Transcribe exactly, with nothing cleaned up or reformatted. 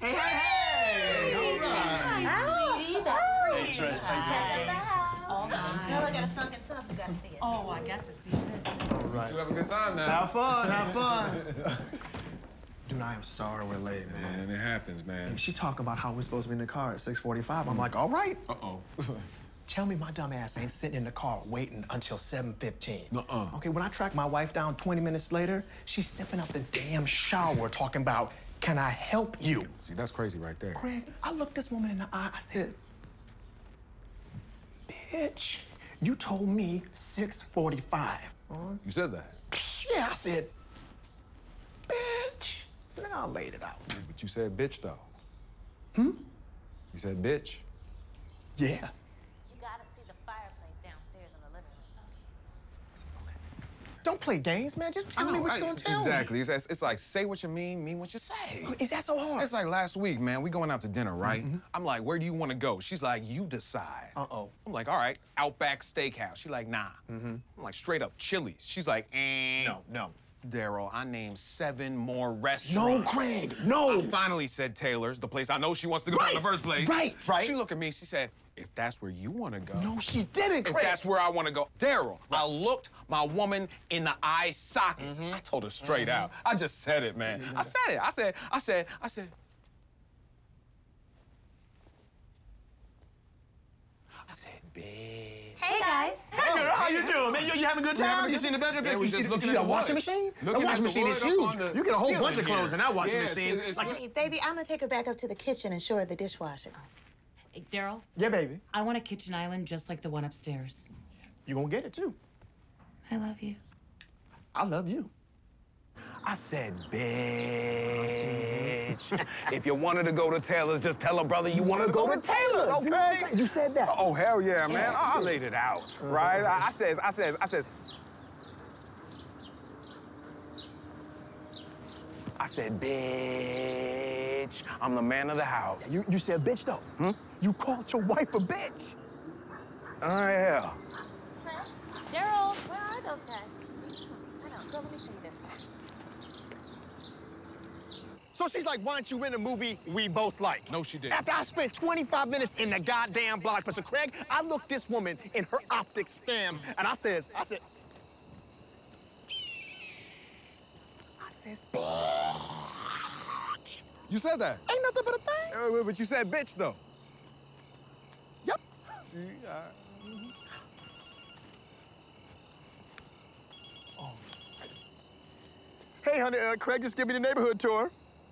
Hey, hey, hey! hey. All right. Hi, sweetie. That's pretty. Hey, Tris, how you doing? Oh, my. Girl, I got a sunken tub. You got to see it. Oh, I got to see this. All right. You have a good time now. Have fun. Have fun. Dude, I am sorry we're late, man. Man, it happens, man. And she talked about how we're supposed to be in the car at six forty-five. I'm like, all right. Uh-oh. Tell me my dumb ass ain't sitting in the car waiting until seven fifteen. Uh-uh. Okay, when I track my wife down twenty minutes later, she's stepping out the damn shower talking about, can I help you? See, that's crazy right there. Craig, I looked this woman in the eye, I said, bitch, you told me six forty-five. You said that? Yeah, I said, bitch. Then I laid it out. But you said bitch, though. Hmm? You said bitch. Yeah. You gotta see the fireplace downstairs in the living room. Okay. Don't play games, man. Just tell know, me what I, you're gonna tell exactly. me. Exactly. It's, it's like, say what you mean, mean what you say. Is that so hard? It's like last week, man. We going out to dinner, right? Mm-hmm. I'm like, where do you want to go? She's like, you decide. Uh-oh. I'm like, all right, Outback Steakhouse. She's like, nah. Mm-hmm. I'm like, straight up Chili's. She's like, eh. No, no. Daryl, I named seven more restaurants. No, Craig, no! I finally said Taylor's, the place I know she wants to go right. in the first place. Right, right. She looked at me, she said, if that's where you want to go. No, she didn't, Craig. If that's where I want to go. Daryl, right. I looked my woman in the eye sockets. Mm-hmm. I told her straight mm-hmm. out. I just said it, man. Mm-hmm. I said it, I said, I said, I said. I said, bitch. Hey, guys. Hey, girl, how you doing, man? You, you having a good time? You seen the bedroom? Yeah, we just you, looking you at the washing machine? That washing machine is huge. You get a whole bunch of clothes in that washing yeah, machine. It's, it's like, hey, baby, I'm going to take her back up to the kitchen and show her the dishwasher. Hey, Daryl. Yeah, baby. I want a kitchen island just like the one upstairs. You're going to get it, too. I love you. I love you. I said, bitch. If you wanted to go to Taylor's, just tell her, brother, you, you want to go, go to Taylor's, Taylor's, okay? You said that. Oh, hell yeah, man. Yeah. I laid it out, uh, right? I, I says, I says, I says... I said, bitch. I'm the man of the house. You, you said bitch, though. Hmm? You called your wife a bitch. Oh, yeah. Huh? Daryl, where are those guys? I don't. Girl, let me show you this guy. So she's like, why don't you rent a movie we both like? No, she didn't. After I spent twenty-five minutes in the goddamn blockbuster, Craig, I looked this woman in her optic scams, and I says, I said... I says, bitch. You said that. Ain't nothing but a thing. Uh, wait, but you said bitch, though. Yep. See, I... Oh. Hey, honey, uh, Craig just gave me the neighborhood tour.